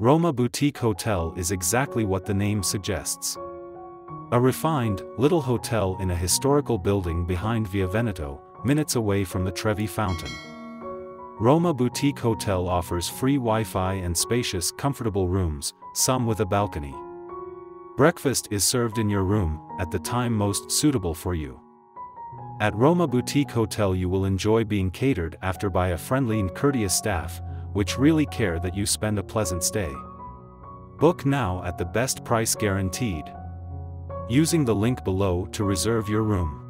Roma Boutique Hotel is exactly what the name suggests. A refined, little hotel in a historical building behind Via Veneto, minutes away from the Trevi Fountain. Roma Boutique Hotel offers free Wi-Fi and spacious, comfortable rooms, some with a balcony. Breakfast is served in your room, at the time most suitable for you. At Roma Boutique Hotel you will enjoy being catered after by a friendly and courteous staff, which really care that you spend a pleasant stay. Book now at the best price guaranteed, using the link below to reserve your room.